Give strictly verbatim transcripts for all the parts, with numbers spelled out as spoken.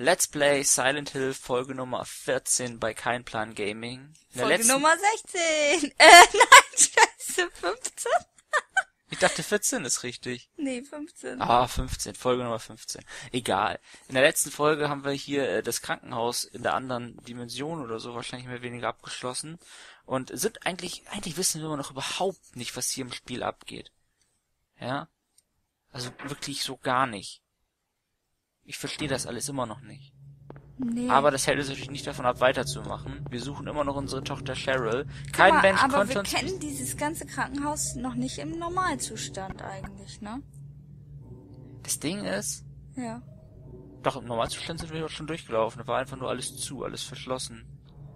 Let's Play Silent Hill Folge Nummer vierzehn bei Keinplan Gaming. In Folge letzten... Nummer sechzehn! Äh, nein, scheiße, fünfzehn? Ich dachte vierzehn ist richtig. Nee, fünfzehn. Ah, fünfzehn, Folge Nummer fünfzehn. Egal. In der letzten Folge haben wir hier äh, das Krankenhaus in der anderen Dimension oder so wahrscheinlich mehr oder weniger abgeschlossen. Und sind eigentlich, eigentlich wissen wir immer noch überhaupt nicht, was hier im Spiel abgeht. Ja? Also wirklich so gar nicht. Ich verstehe das alles immer noch nicht. Nee. Aber das hält uns natürlich nicht davon ab, weiterzumachen. Wir suchen immer noch unsere Tochter Cheryl. Kein aber, Mensch aber konnte uns... Aber wir kennen dieses ganze Krankenhaus noch nicht im Normalzustand eigentlich, ne? Das Ding ist... Ja. Doch, im Normalzustand sind wir doch schon durchgelaufen. Da war einfach nur alles zu, alles verschlossen.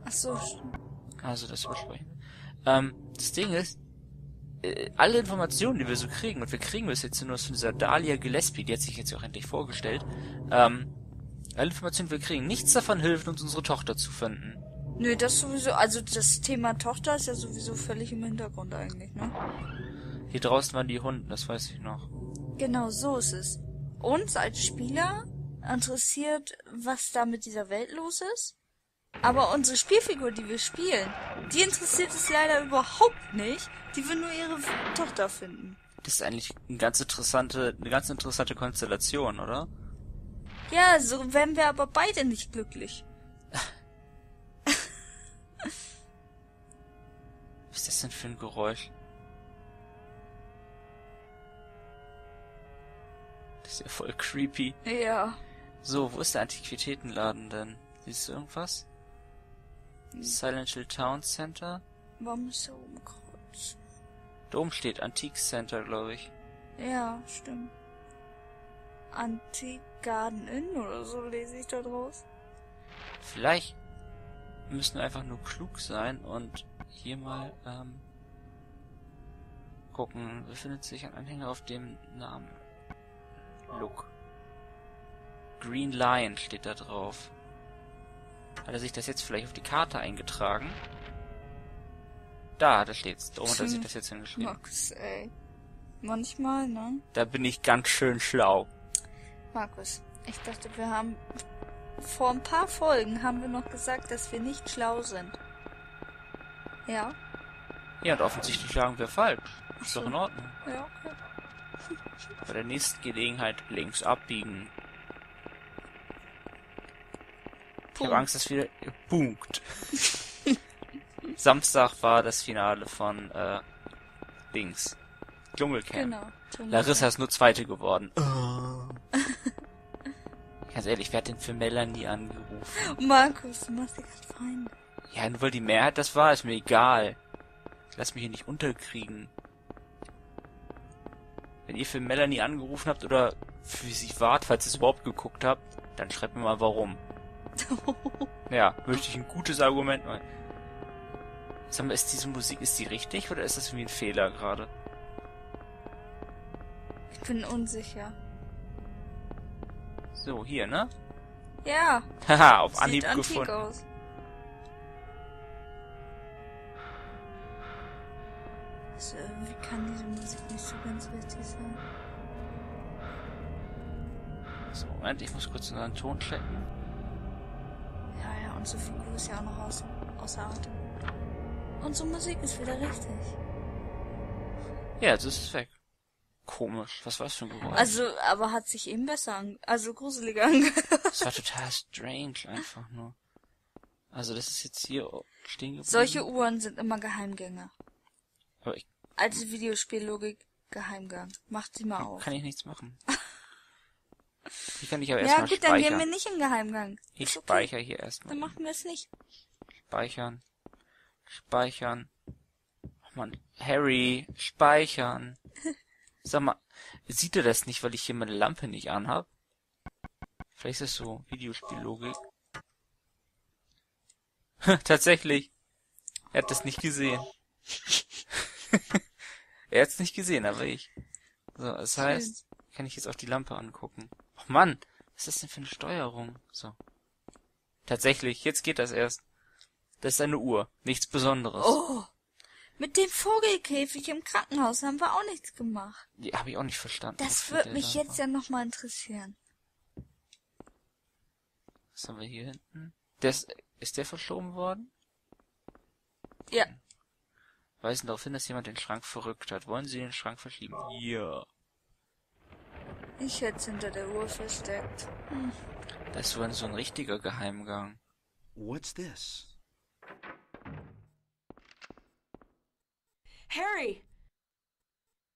Ach so, stimmt. Also, das übersprechen. Ähm, das Ding ist... alle Informationen, die wir so kriegen, und wir kriegen das jetzt nur von dieser Dahlia Gillespie, die hat sich jetzt auch endlich vorgestellt, ähm, alle Informationen, die wir kriegen, nichts davon hilft uns, unsere Tochter zu finden. Nö, das sowieso, also das Thema Tochter ist ja sowieso völlig im Hintergrund eigentlich, ne? Hier draußen waren die Hunde, das weiß ich noch. Genau, so ist es. Uns als Spieler interessiert, was da mit dieser Welt los ist, aber unsere Spielfigur, die wir spielen, die interessiert es leider überhaupt nicht. Die will nur ihre Tochter finden. Das ist eigentlich eine ganz interessante, eine ganz interessante Konstellation, oder? Ja, so wären wir aber beide nicht glücklich. Was ist das denn für ein Geräusch? Das ist ja voll creepy. Ja. So, wo ist der Antiquitätenladen denn? Siehst du irgendwas? Silent Hill Town Center. Warum ist da oben Kreuz? Da oben steht Antique Center, glaube ich. Ja, stimmt. Antique Garden Inn oder so lese ich da draus. Vielleicht müssen wir einfach nur klug sein und hier mal ähm, gucken. Befindet sich ein Anhänger auf dem Namen. Look. Green Lion steht da drauf. Hat er sich das jetzt vielleicht auf die Karte eingetragen? Da, da steht's. Da oben hat er sich das jetzt hingeschrieben. Markus, ey. Manchmal, ne? Da bin ich ganz schön schlau. Markus, ich dachte, wir haben... Vor ein paar Folgen haben wir noch gesagt, dass wir nicht schlau sind. Ja? Ja, und offensichtlich lagen wir falsch. Ist doch in Ordnung. Ja, okay. Bei der nächsten Gelegenheit links abbiegen. Ich habe Angst, dass wir... Punkt. Samstag war das Finale von, äh, Dings. Dschungelcamp. Genau. Dschungelcamp. Larissa ist nur Zweite geworden. Ganz ehrlich, wer hat denn für Melanie angerufen? Markus, du machst dir gerade Feinde. Ja, nur weil die Mehrheit das war, ist mir egal. Lass mich hier nicht unterkriegen. Wenn ihr für Melanie angerufen habt oder für sie wart, falls ihr es überhaupt geguckt habt, dann schreibt mir mal warum. Ja, möchte ich ein gutes Argument machen. Sag mal, ist diese Musik, ist die richtig oder ist das irgendwie ein Fehler gerade? Ich bin unsicher. So, hier, ne? Ja. Haha, auf Anhieb gefunden. Sieht antik aus. Also, irgendwie kann diese Musik nicht so ganz richtig sein. So, Moment, ich muss kurz unseren Ton checken. Ja, ja, unsere Figur ist ja auch noch aus, außer Atem. Unsere Musik ist wieder richtig. Ja, jetzt ist es weg. Komisch, was war das für ein Geräusch? Also, aber hat sich eben besser an... Also, gruseliger angehört. Das war total strange, einfach nur. Also, das ist jetzt hier stehen geblieben. Solche Uhren sind immer Geheimgänge. Aber ich... Alte Videospiellogik, Geheimgang. Mach die mal auf. Kann ich nichts machen. Ich kann dich aber erstmal speichern. Ja gut, dann gehen wir nicht in den Geheimgang. Ich speichere hier erstmal. Dann machen wir es nicht. Speichern. Speichern. Oh Mann, Harry, speichern. Sag mal, sieht er das nicht, weil ich hier meine Lampe nicht anhab? Vielleicht ist das so Videospiellogik. Tatsächlich. Er hat das nicht gesehen. Er hat es nicht gesehen, aber ich. So, das heißt, kann ich jetzt auch die Lampe angucken. Och Mann, was ist das denn für eine Steuerung? So. Tatsächlich, jetzt geht das erst. Das ist eine Uhr, nichts Besonderes. Oh, mit dem Vogelkäfig im Krankenhaus haben wir auch nichts gemacht. Die habe ich auch nicht verstanden. Das würde mich jetzt ja nochmal interessieren. Was haben wir hier hinten? Das, ist der verschoben worden? Ja. Weisen darauf hin, dass jemand den Schrank verrückt hat. Wollen Sie den Schrank verschieben? Ja. Ich hätte es hinter der Uhr versteckt. Hm. Das war so ein richtiger Geheimgang. What's this? Harry!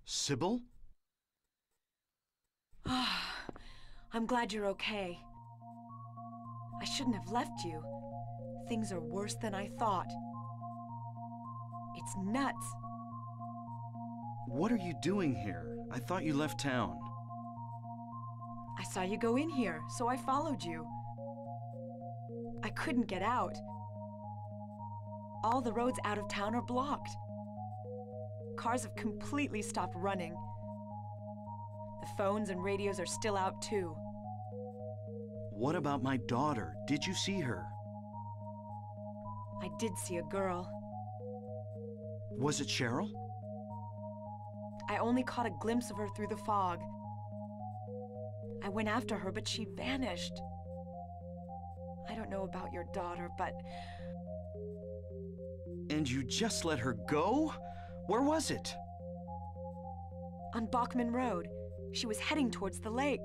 Sibyl? Oh, I'm glad you're okay. I shouldn't have left you. Things are worse than I thought. It's nuts. What are you doing here? I thought you left town. I saw you go in here, so I followed you. I couldn't get out. All the roads out of town are blocked. Cars have completely stopped running. The phones and radios are still out too. What about my daughter? Did you see her? I did see a girl. Was it Cheryl? I only caught a glimpse of her through the fog. I went after her, but she vanished. I don't know about your daughter, but... And you just let her go? Where was it? On Bachman Road. She was heading towards the lake.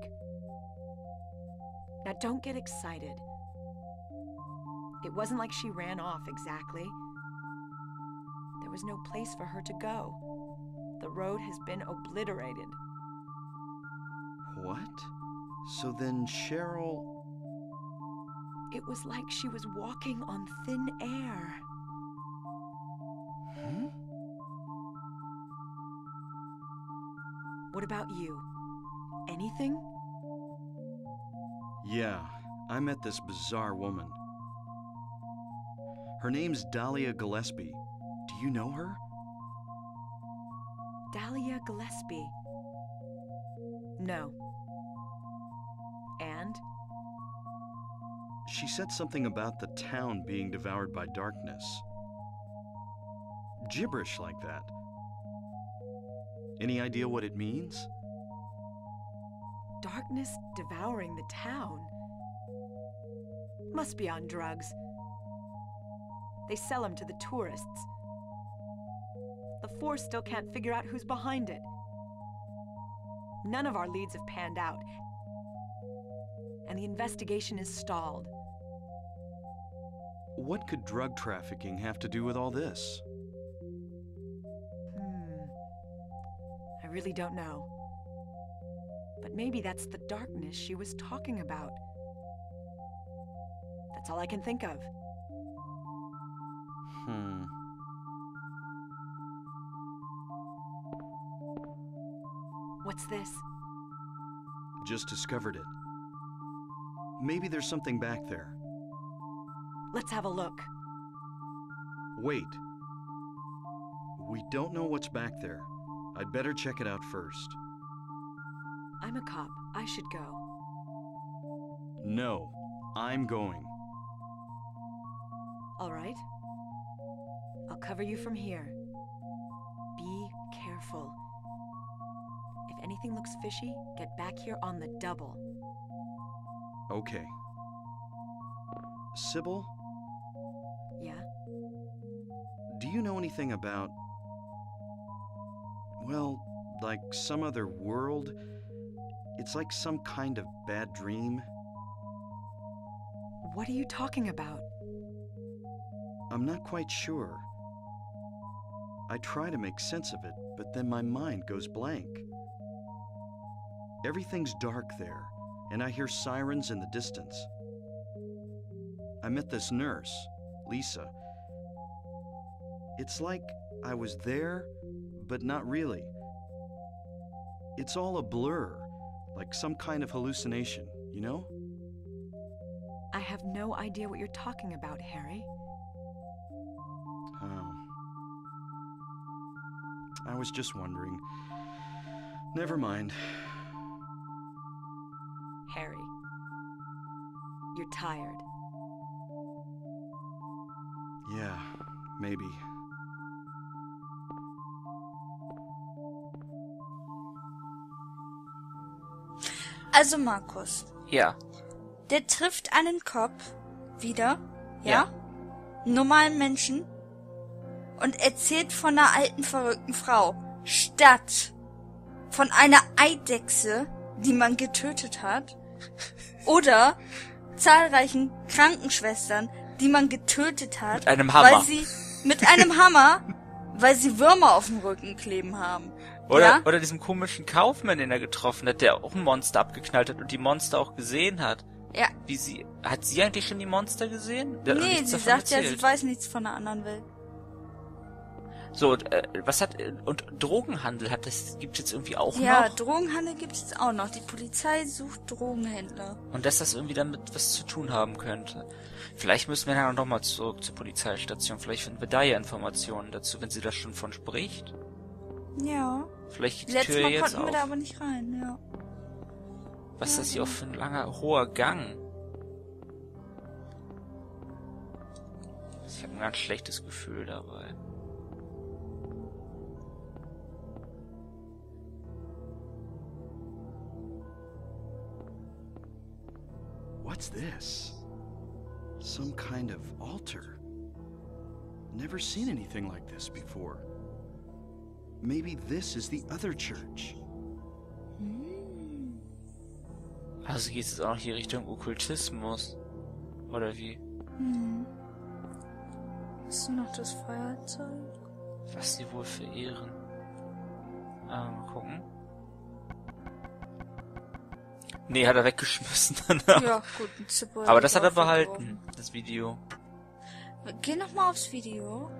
Now don't get excited. It wasn't like she ran off exactly. There was no place for her to go. The road has been obliterated. What? So then Cheryl... It was like she was walking on thin air. Hmm? What about you? Anything? Yeah, I met this bizarre woman. Her name's Dahlia Gillespie. Do you know her? Dahlia Gillespie? No. And? She said something about the town being devoured by darkness. Gibberish like that. Any idea what it means? Darkness devouring the town? Must be on drugs. They sell them to the tourists. The force still can't figure out who's behind it. None of our leads have panned out. And the investigation is stalled. What could drug trafficking have to do with all this? Hmm. I really don't know. But maybe that's the darkness she was talking about. That's all I can think of. Hmm. What's this? Just discovered it. Maybe there's something back there. Let's have a look. Wait. We don't know what's back there. I'd better check it out first. I'm a cop. I should go. No, I'm going. All right. I'll cover you from here. Be careful. If anything looks fishy, get back here on the double. Okay. Sybil? Yeah? Do you know anything about... Well, like some other world? It's like some kind of bad dream. What are you talking about? I'm not quite sure. I try to make sense of it, but then my mind goes blank. Everything's dark there. And I hear sirens in the distance. I met this nurse, Lisa. It's like I was there, but not really. It's all a blur, like some kind of hallucination, you know? I have no idea what you're talking about, Harry. Oh. I was just wondering. Never mind. Harry, you're tired. Yeah, maybe. Also Markus. Ja. der trifft einen Kopf wieder, ja, ja. normalen Menschen und erzählt von einer alten, verrückten Frau, statt von einer Eidechse, die man getötet hat, oder zahlreichen Krankenschwestern, die man getötet hat, mit einem Hammer. weil sie mit einem Hammer, weil sie Würmer auf dem Rücken kleben haben. Oder, ja? oder diesem komischen Kaufmann, den er getroffen hat, der auch ein Monster abgeknallt hat und die Monster auch gesehen hat. Ja. Wie sie, hat sie eigentlich schon die Monster gesehen? Der nee, sie sagt erzählt. ja, sie weiß nichts von der anderen Welt. So, und, äh, was hat, und Drogenhandel hat das, gibt's jetzt irgendwie auch ja, noch? Ja, Drogenhandel gibt's jetzt auch noch. Die Polizei sucht Drogenhändler. Und dass das irgendwie damit was zu tun haben könnte. Vielleicht müssen wir dann nochmal zurück zur Polizeistation. Vielleicht finden wir da ja Informationen dazu, wenn sie das schon von spricht. Ja. Vielleicht geht die Letztes Tür Mal jetzt konnten auf. wir da aber nicht rein, ja. Was ist ja, das hier auch für ein langer, hoher Gang? Ich habe ein ganz schlechtes Gefühl dabei. What's this? Some kind of altar. Never seen anything like this before. Maybe this is the other church. Also geht es auch hier Richtung Okkultismus. Oder wie? Hm. Hast du noch das Feuerzeug? Was sie wohl verehren. Ähm, mal gucken. Nee, hat er weggeschmissen. Ja, gut, ein Zippel. Aber das hat er behalten, das Video. Geh nochmal aufs Video.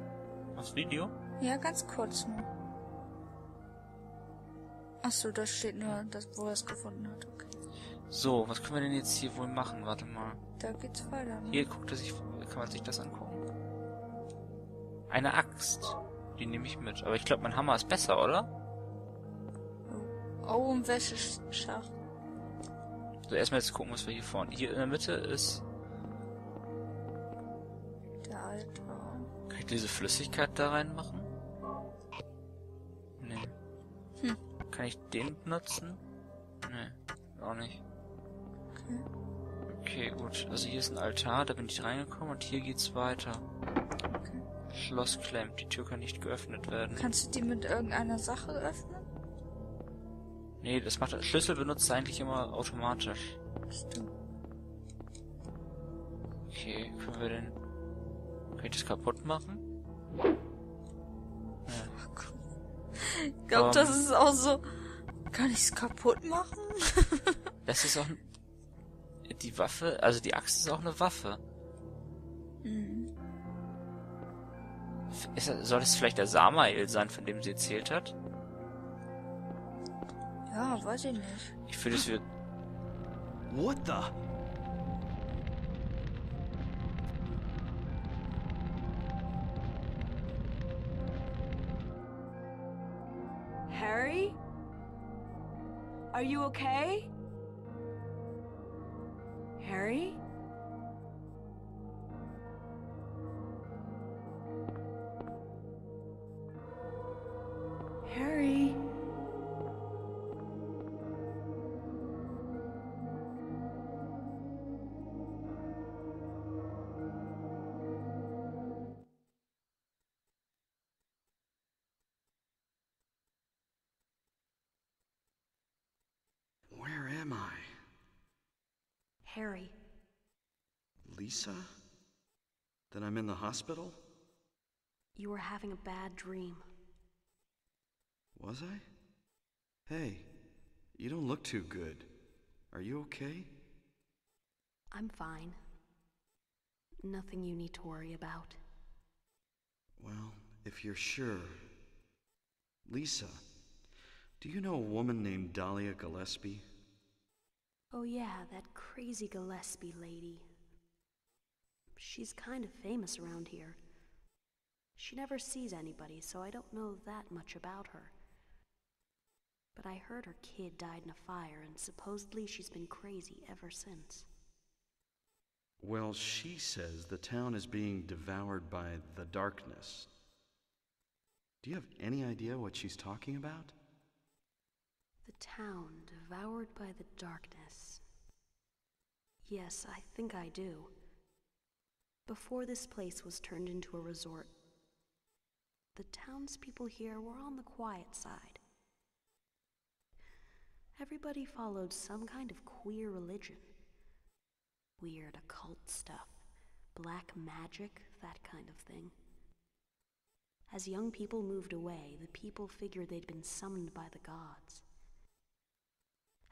Aufs Video? Ja, ganz kurz nur. Achso, da steht nur, das, wo er es gefunden hat, okay. So, was können wir denn jetzt hier wohl machen? Warte mal. Da geht's weiter. Ne? Hier guckt er sich, kann man sich das angucken. Eine Axt. Die nehme ich mit. Aber ich glaube, mein Hammer ist besser, oder? Oh, und Wäscheschacht. So, erstmal jetzt gucken, was wir hier vorne. Hier in der Mitte ist. Der Altar. Kann ich diese Flüssigkeit da reinmachen? Nee. Hm. Kann ich den benutzen? Nee, auch nicht. Okay, gut. Also hier ist ein Altar, da bin ich reingekommen und hier geht's weiter. Okay. Schloss klemmt, die Tür kann nicht geöffnet werden. Kannst du die mit irgendeiner Sache öffnen? Nee, das macht er. Schlüssel benutzt er eigentlich immer automatisch. Stimmt. Okay, können wir denn... Kann ich das kaputt machen? Ja. Oh Gott. Ich glaube, um, das ist auch so... Kann ich es kaputt machen? Das ist auch... Die Waffe, also die Axt ist auch eine Waffe. Mhm. Ist, soll es vielleicht der Samael sein, von dem sie erzählt hat? Ja, weiß ich nicht. Ich finde es wird. What the? Harry? Are you okay? Harry? Harry? Where am I? Harry. Lisa? Then I'm in the hospital? You were having a bad dream. Was I? Hey, you don't look too good. Are you okay? I'm fine. Nothing you need to worry about. Well, if you're sure. Lisa, do you know a woman named Dahlia Gillespie? Oh yeah, that crazy Gillespie lady. She's kind of famous around here. She never sees anybody, so I don't know that much about her. But I heard her kid died in a fire, and supposedly she's been crazy ever since. Well, she says the town is being devoured by the darkness. Do you have any idea what she's talking about? The town devoured by the darkness. Yes, I think I do. Before this place was turned into a resort, the townspeople here were on the quiet side. Everybody followed some kind of queer religion. Weird occult stuff, black magic, that kind of thing. As young people moved away, the people figured they'd been summoned by the gods.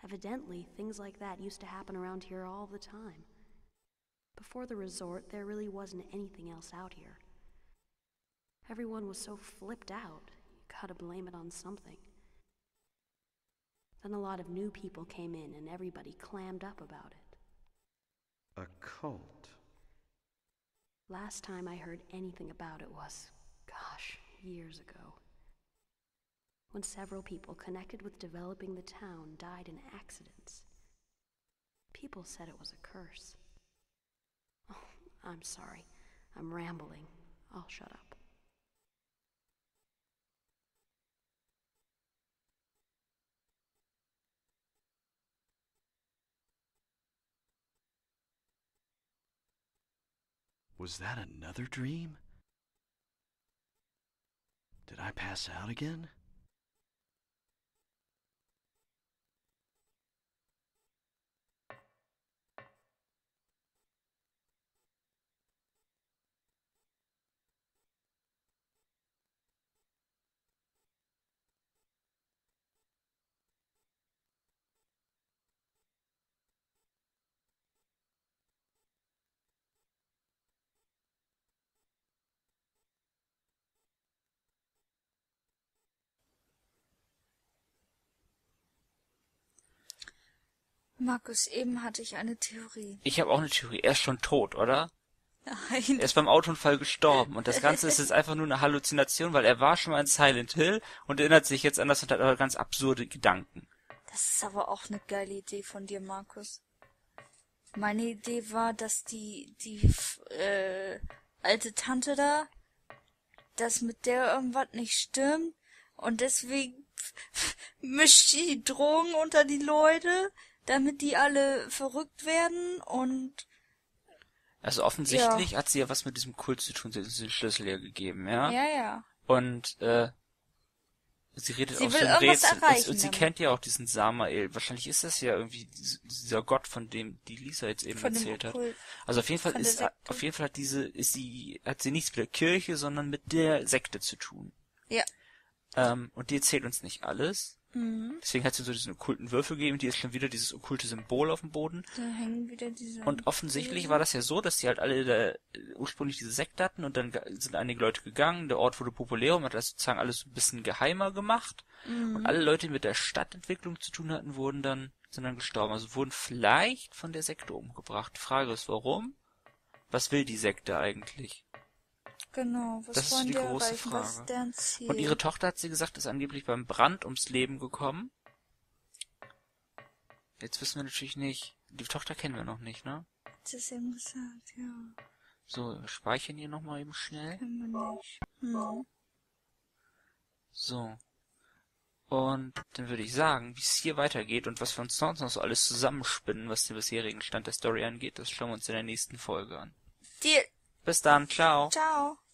Evidently, things like that used to happen around here all the time. Before the resort, there really wasn't anything else out here. Everyone was so flipped out, you gotta blame it on something. Then a lot of new people came in and everybody clammed up about it. A cult? Last time I heard anything about it was, gosh, years ago. When several people connected with developing the town died in accidents. People said it was a curse. Oh, I'm sorry. I'm rambling. I'll shut up. Was that another dream? Did I pass out again? Markus, eben hatte ich eine Theorie. Ich habe auch eine Theorie. Er ist schon tot, oder? Nein. Er ist beim Autounfall gestorben und das Ganze ist jetzt einfach nur eine Halluzination, weil er war schon mal in Silent Hill und erinnert sich jetzt an das und hat ganz absurde Gedanken. Das ist aber auch eine geile Idee von dir, Markus. Meine Idee war, dass die die äh, alte Tante da, dass mit der irgendwas nicht stimmt und deswegen mischt die Drogen unter die Leute, damit die alle verrückt werden und... Also offensichtlich ja. Hat sie ja was mit diesem Kult zu tun, sie hat den Schlüssel ja gegeben, ja? Ja, ja. Und, äh, sie redet sie auch will so ein Rätsel. Und, und sie damit. Kennt ja auch diesen Samael. Wahrscheinlich ist das ja irgendwie dieser Gott, von dem die Lisa jetzt eben von erzählt hat. Also auf jeden Fall von ist, auf jeden Fall hat diese, ist sie, hat sie nichts mit der Kirche, sondern mit der Sekte zu tun. Ja. Ähm, und die erzählt uns nicht alles. Mhm. Deswegen hat sie so diesen okkulten Würfel gegeben, die ist schon wieder dieses okkulte Symbol auf dem Boden. Da hängen wieder diese... Und offensichtlich war das ja so, dass die halt alle da, äh, ursprünglich diese Sekte hatten und dann sind einige Leute gegangen, der Ort wurde populär und hat das sozusagen alles ein bisschen geheimer gemacht. Mhm. Und alle Leute, die mit der Stadtentwicklung zu tun hatten, wurden dann, sind dann gestorben. Also wurden vielleicht von der Sekte umgebracht. Die Frage ist, warum? Was will die Sekte eigentlich? Genau, was das wollen ist die, die große Frage. Und ihre Tochter, hat sie gesagt, ist angeblich beim Brand ums Leben gekommen. Jetzt wissen wir natürlich nicht. Die Tochter kennen wir noch nicht, ne? Das ist eben gesagt, ja. So, speichern hier nochmal eben schnell. Können wir nicht. Hm. So. Und dann würde ich sagen, wie es hier weitergeht und was wir uns sonst noch so alles zusammenspinnen, was den bisherigen Stand der Story angeht, das schauen wir uns in der nächsten Folge an. Die Bis dann, ciao. Ciao.